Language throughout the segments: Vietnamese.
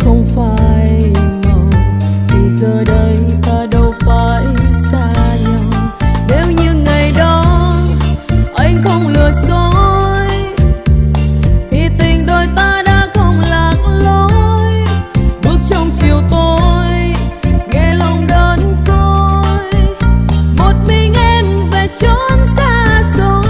nếu không phải mong thì giờ đây ta đâu phải xa nhau. Nếu như ngày đó anh không lừa dối thì tình đôi ta đã không lạc lối. Bước trong chiều tối nghe lòng đơn côi, một mình em về chốn xa xôi.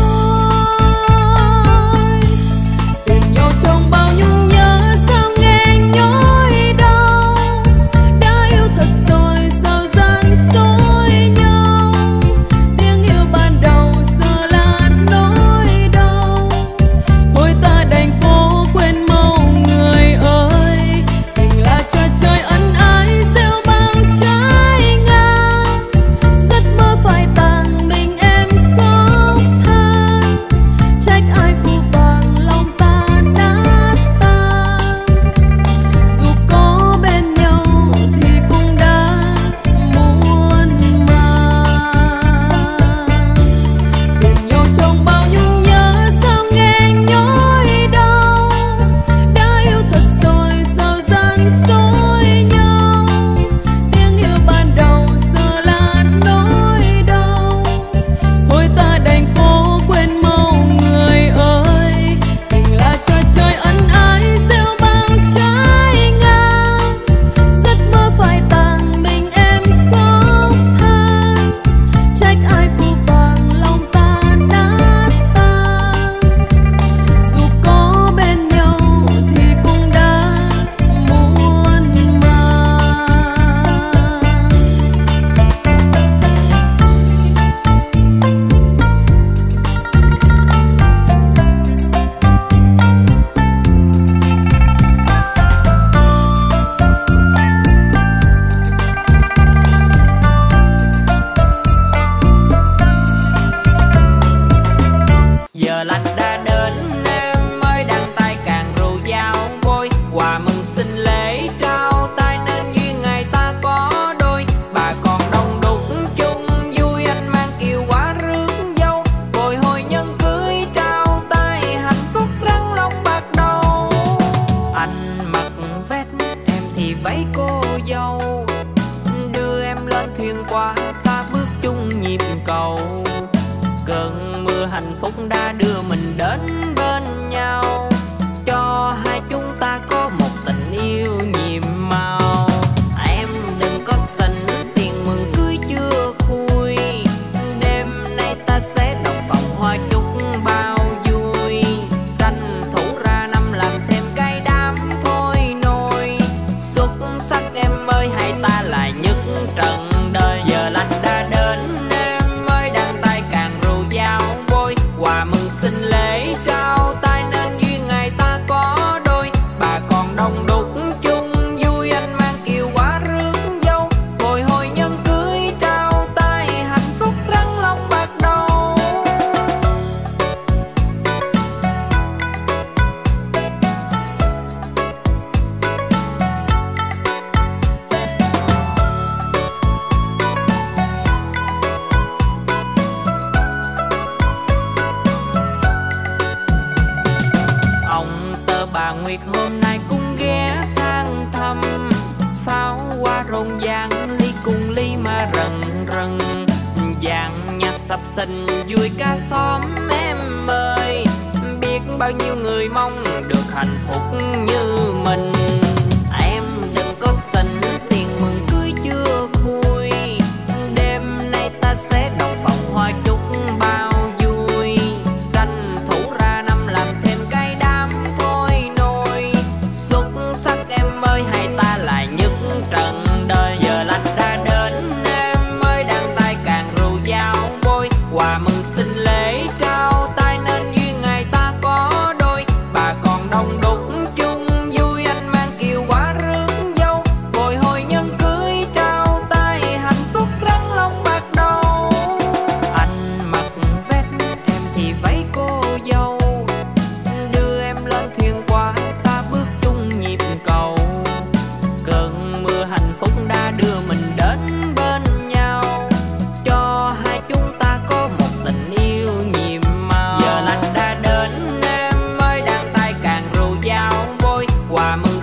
Mừng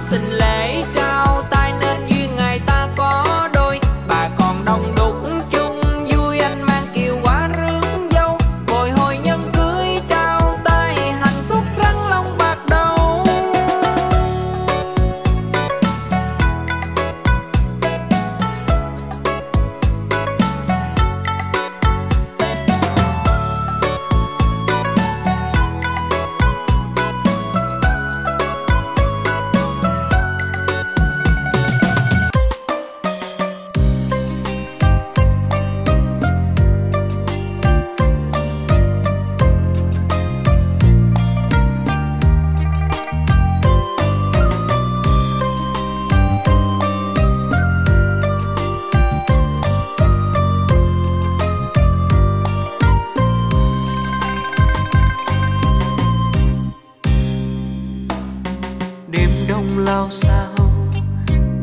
xin lễ trao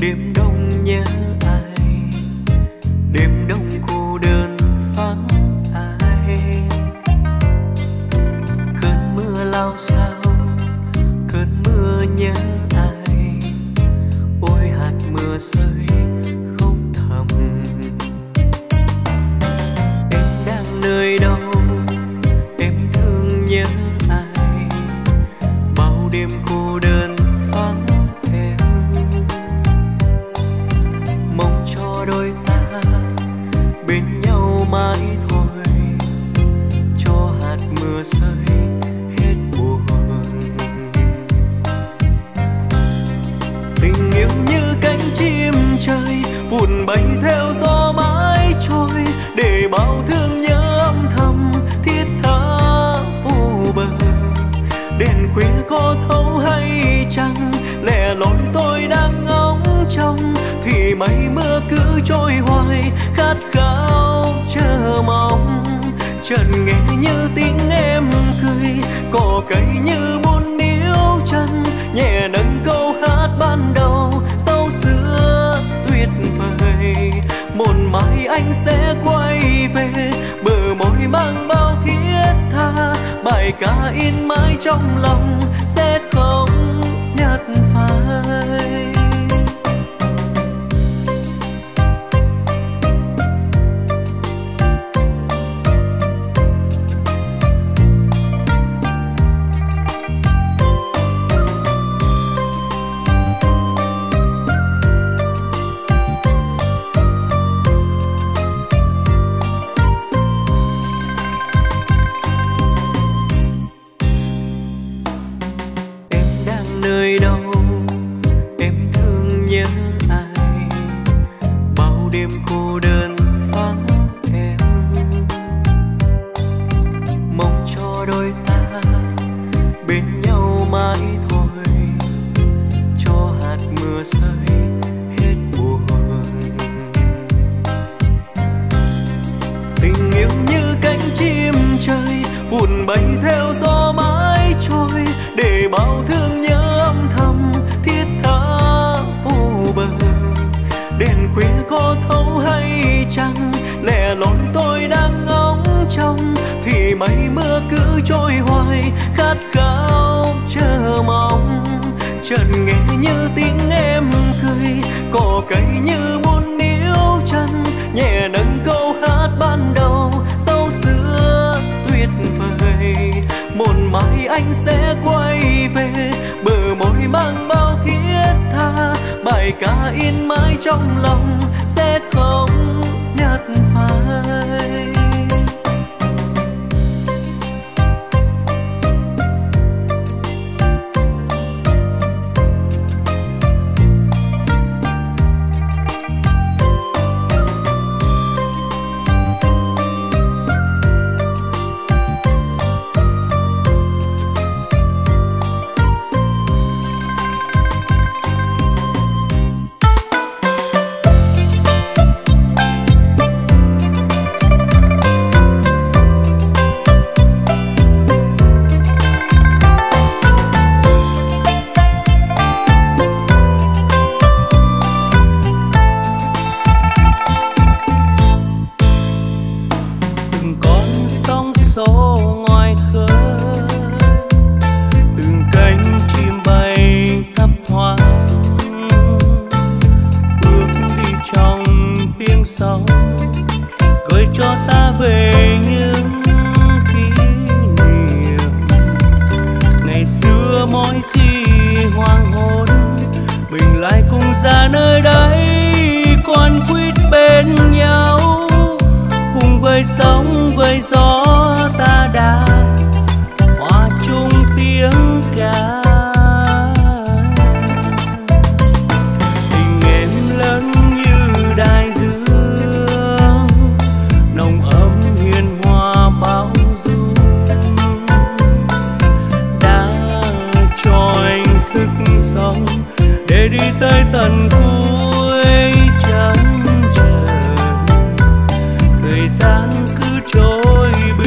đêm đông nhớ ai, đêm đông cô đơn vắng ai. Cơn mưa lao sao, cơn mưa nhớ ai. Ôi hạt mưa rơi không thầm. Em đang nơi đâu, em thương nhớ ai. Bao đêm cô đơn vắng em. Mong cho đôi ta bên nhau mãi thôi, cho hạt mưa rơi hết buồn. Tình yêu như cánh chim trời vụn bay theo gió mãi trôi, để bao thương nhớ âm thầm thiết tha vô bờ. Đèn khuya có thấu hay chăng, lẻ loi tôi đang ngóng trông, thì mây mưa cứ trôi hoài khát khao chờ mong. Trần nghe như tiếng em cười, cỏ cây như buồn níu chân, nhẹ nâng câu hát ban đầu sau xưa tuyệt vời. Một mai anh sẽ quay về, bờ môi mang bao thiết tha, bài ca in mãi trong lòng sẽ không nhạt phai. Thời gian cứ trôi bừa.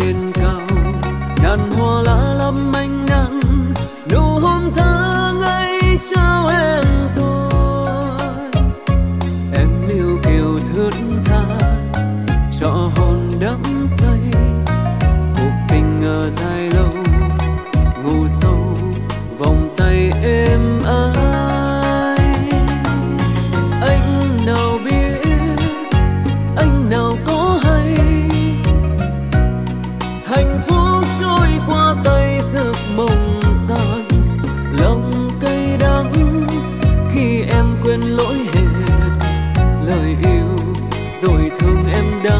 trên cao, ngàn hoa lá lắm anh nắng nụ hôn tháng ấy trao em rồi. Em yêu kiều thướt tha cho hồn đắm say, cuộc tình ngờ dài lâu ngủ sâu vòng tay êm ái. Anh nào biết, anh nào có hay, hạnh phúc trôi qua tay giấc mộng tan lòng cay đắng khi em quên lỗi hết lời yêu rồi thương em đã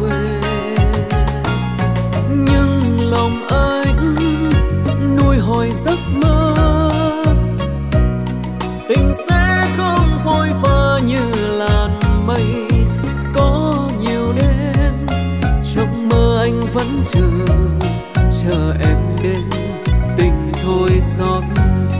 quên. Nhưng lòng anh nuôi hồi giấc mơ, tình sẽ không phôi pha như làn mây. Có nhiều đêm trong mơ anh vẫn chờ em đến, tình thôi xót xa.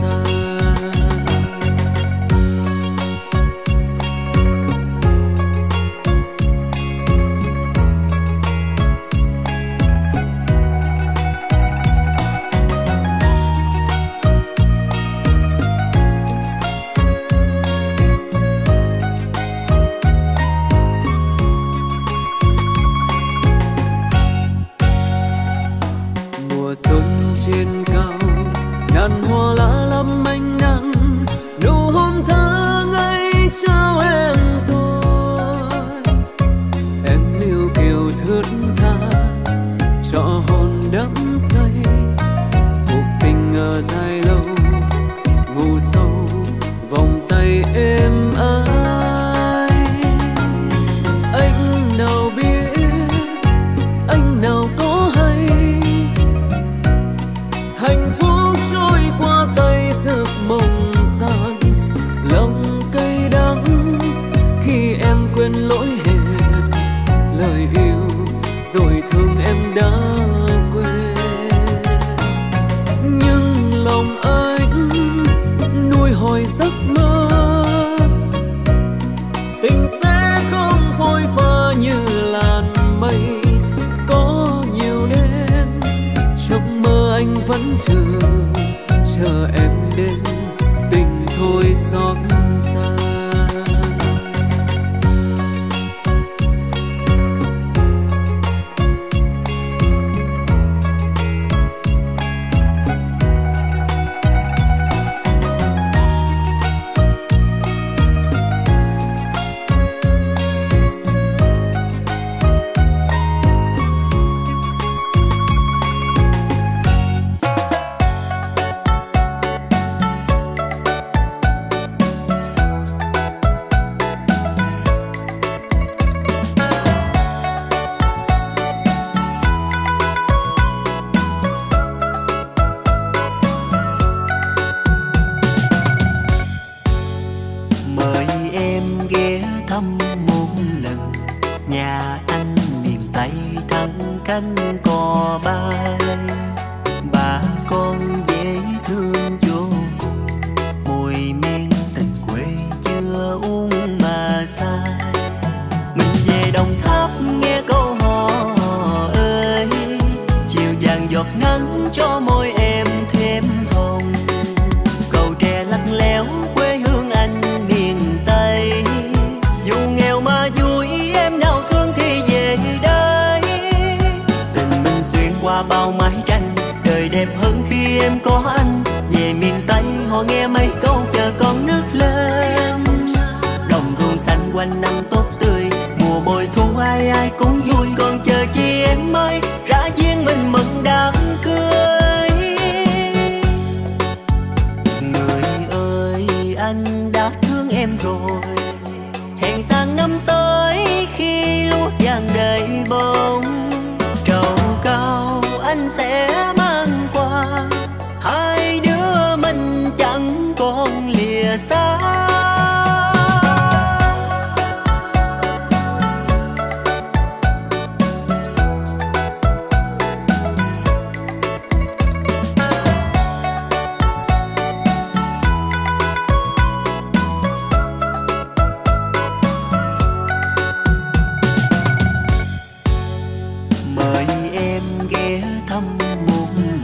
thăm một lần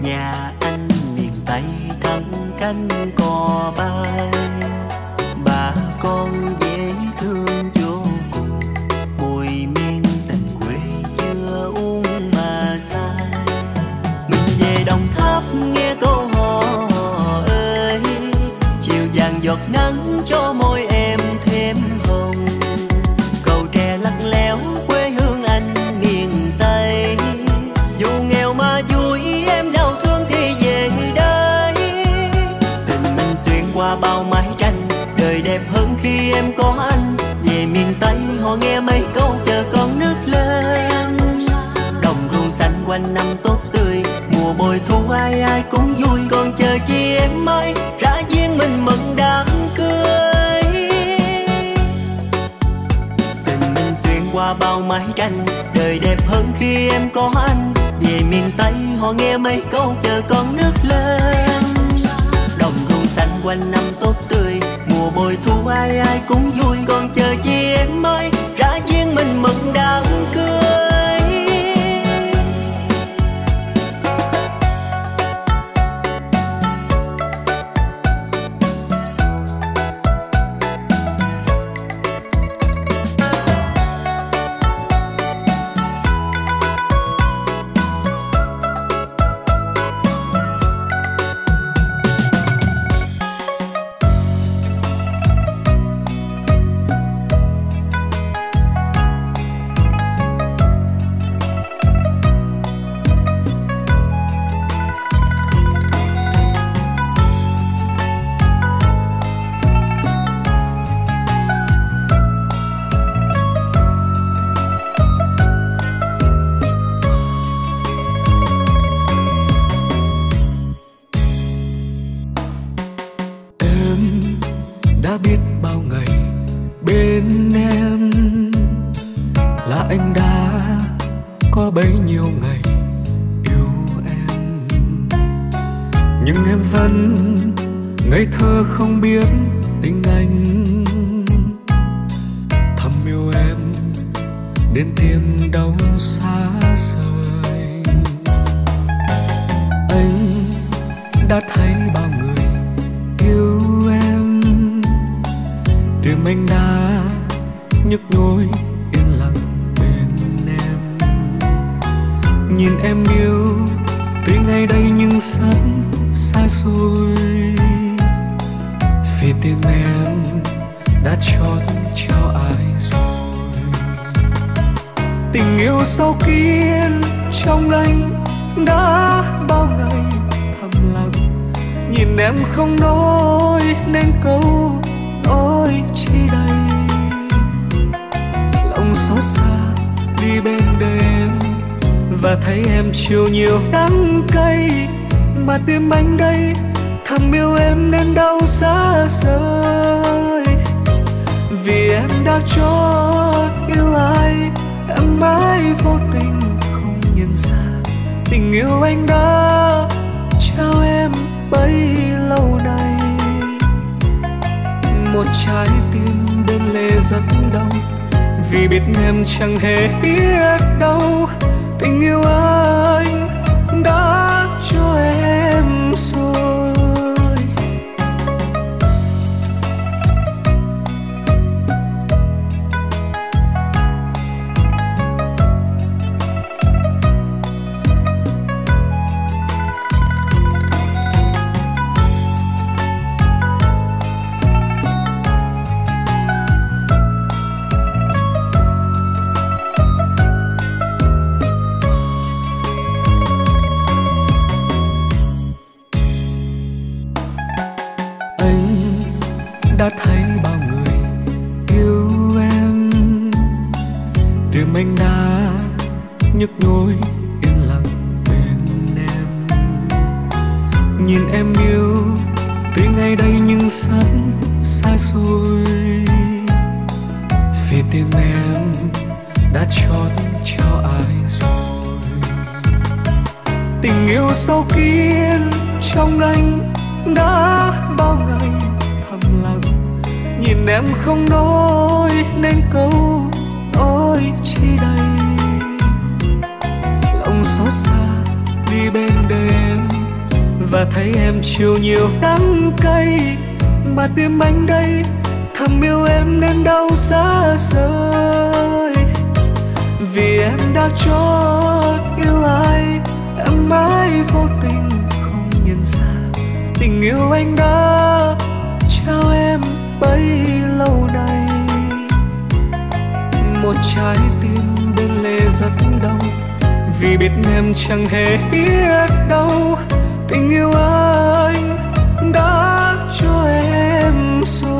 nhà anh miền Tây thẳng cánh cò bay. Bà con dễ thương vô cùng, mùi miên tình quê chưa uống mà sai. Mình về Đồng Tháp nghe câu hò ơi, chiều vàng giọt nắng cho môi em thêm hồng. Cầu tre lắc léo quê hương anh miền Tây, dù nghèo mà vui em đau thương thì về đây. Tình mình xuyên qua bao mái tranh, đời đẹp hơn khi em có anh. Về miền Tây họ nghe mấy câu chờ con nước lên. Đồng ruộng xanh quanh năm tốt tươi, mùa bội thu ai ai cũng vui. Còn chờ chi em ơi, ra duyên mình mừng đám cưới. Tình mình xuyên qua bao mái tranh, đời đẹp hơn khi em có anh. Về miền Tây họ nghe mấy câu chờ con nước lên. Đồng ruộng xanh quanh năm tốt tươi, mùa bội thu ai ai cũng vui. Còn chờ chi em ơi, ra duyên mình mừng đám cưới. Nên câu nói chi đây, lòng xót xa đi bên đêm và thấy em chiều nhiều đắng cay, mà tim anh đây thầm yêu em nên đau xa rời. Vì em đã chót yêu ai, em mãi vô tình không nhận ra tình yêu anh đã trao em bấy lâu nay. Một trái tim bên lề rất đau vì biết em chẳng hề biết đâu tình yêu anh đã cho em rồi.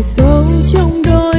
Sâu trong đôi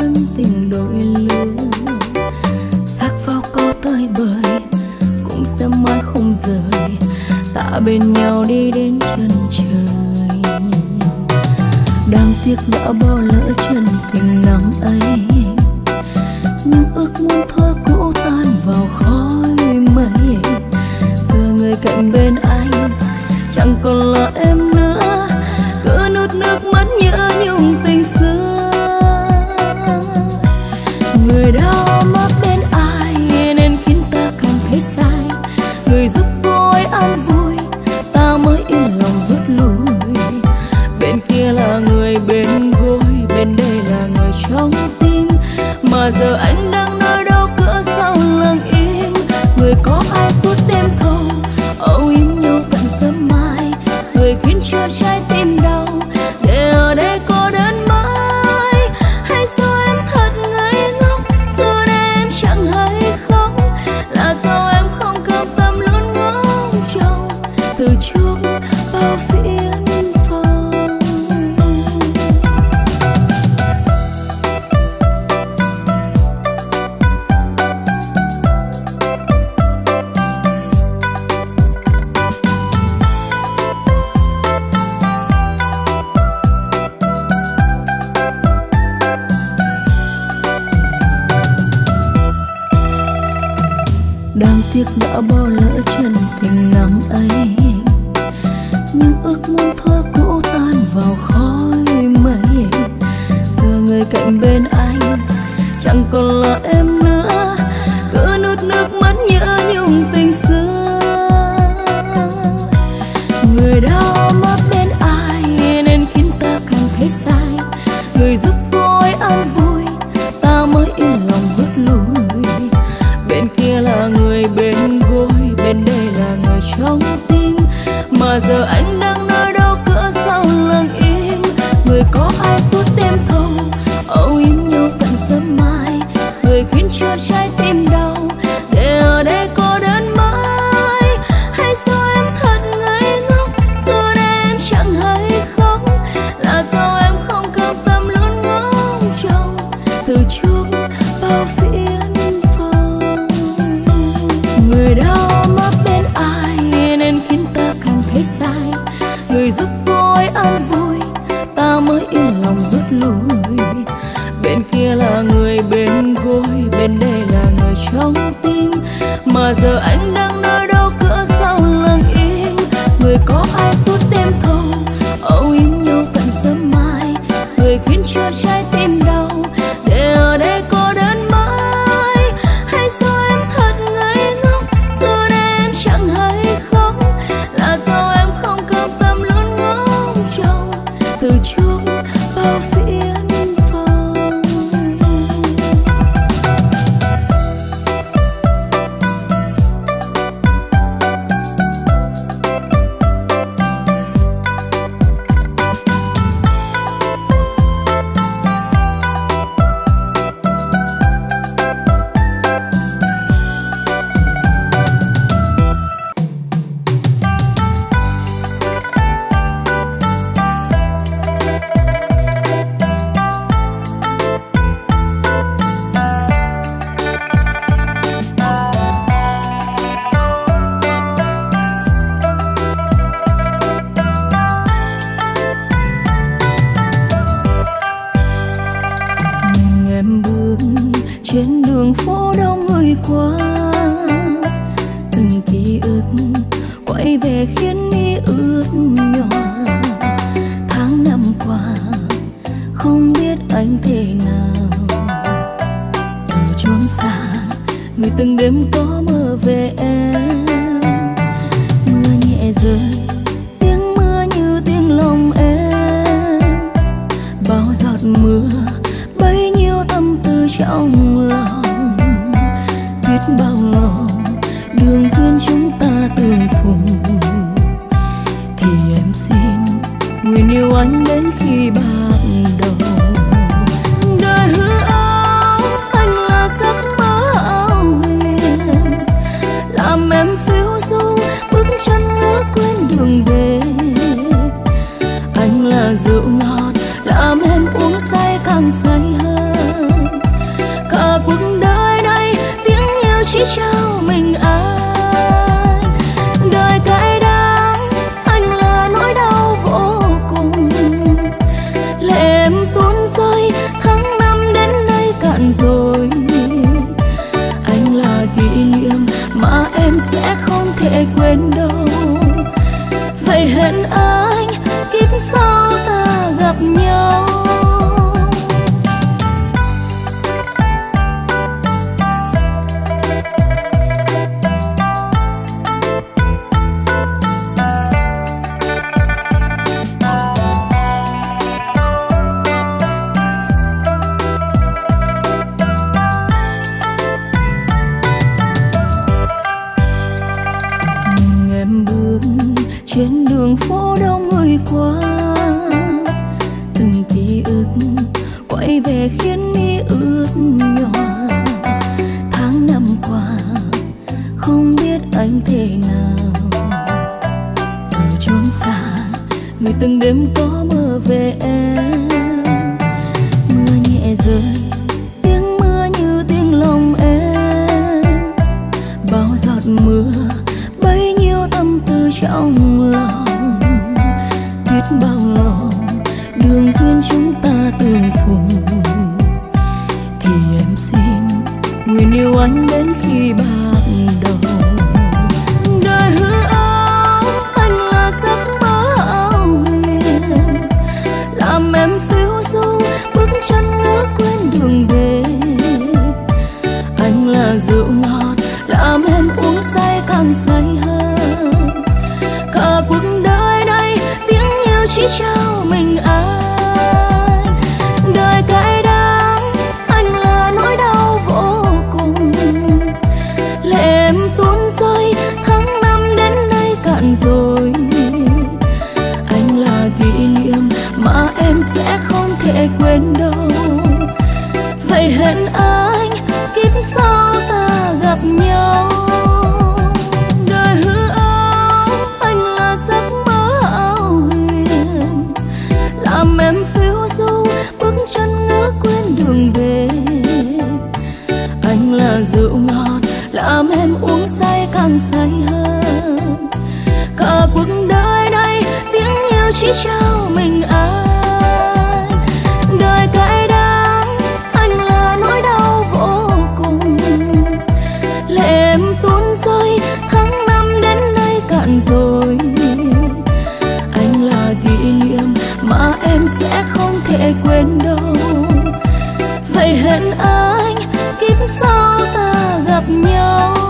vẫn tình đổi lứa, xác phao câu tới bời cũng sẽ mãi không rời, ta bên nhau đi đến chân trời. Đáng tiếc đã bao lỡ chân tình nắng ấy, nhưng ước muốn thơ cũ tan vào khói mây. Giờ người cạnh bên anh chẳng còn là em nữa, cứ nuốt nước mắt nhớ nhung tình xưa. Người đau mắt bên ai nên khiến ta cảm thấy sai, người giúp tôi an vui ta mới yên lòng rút lui. Bên kia là người bên gối, bên đây là người trong tim, mà giờ anh đang nơi đâu cỡ sau lặng im. Người có ai suốt đêm thâu âu yếm nhau tận sớm mai, người khiến cho trái tim đau để ở đây cô đơn mãi. Hay sao em thật ngây ngốc, giờ đây em chẳng hay khóc, là sao em không cam tâm luôn ngó trông từ trước bao phiền. Đáng tiếc đã bao lỡ chân tình nắng ấy, nhưng ước muốn thơ cũ tan vào khói mây. Giờ người cạnh bên anh chẳng còn là em nữa, cứ nuốt nước mắt nhớ nhung tình xưa. Người đau mắt bên ai nên khiến ta càng thấy sai, người giúp tôi an vui ta mới yên lòng rút lui. Bên kia là người bên gối, bên đây là người trong tim, mà giờ anh đang nơi đâu cỡ sau lặng im. Người có ai suốt đêm thâu âu yếm nhau tận sớm mai, người khiến cho trái tim đau để ở đây cô đơn mãi. Hay sao em thật ngây ngốc, giờ đây em chẳng hay khóc, là sao em không cam tâm luôn ngó trông từ trước bao phiền. Người đau mắt bên ai nên khiến ta càng thấy sai, người giúp tôi an vui ta mới yên lòng rút lui. Bên kia là người bên gối, bên đây là người trong tim, mà giờ anh đang nơi đâu cỡ sau lặng im. Người có ai suốt đêm thâu âu yếm nhau tận sớm mai, người khiến cho trái tim đau để ở đây cô đơn mãi. Hay sao em thật ngây ngốc, giờ đây em chẳng hay khóc, là sao em không cam tâm luôn ngó trông từ trước bao phiền. Trên đường phố đông người qua, từng ký ức quay về khiến mi ướt nhòa. Tháng năm qua không biết anh thế nào, ở chốn xa người từng đêm có mơ về em. Mưa nhẹ rơi, tiếng mưa như tiếng lòng em, bao giọt mưa bấy nhiêu tâm tư trong lòng. Biết bao lâu đường duyên chúng ta tương phùng, thì em xin nguyện yêu anh đến khi bạc đầu. Đời hư ảo, anh là giấc mơ hão huyền, làm em phiêu du bước chân ngỡ quên đường về. Anh là rượu ngọt làm em uống say càng say hơn, Anh kiếp sau ta gặp nhau.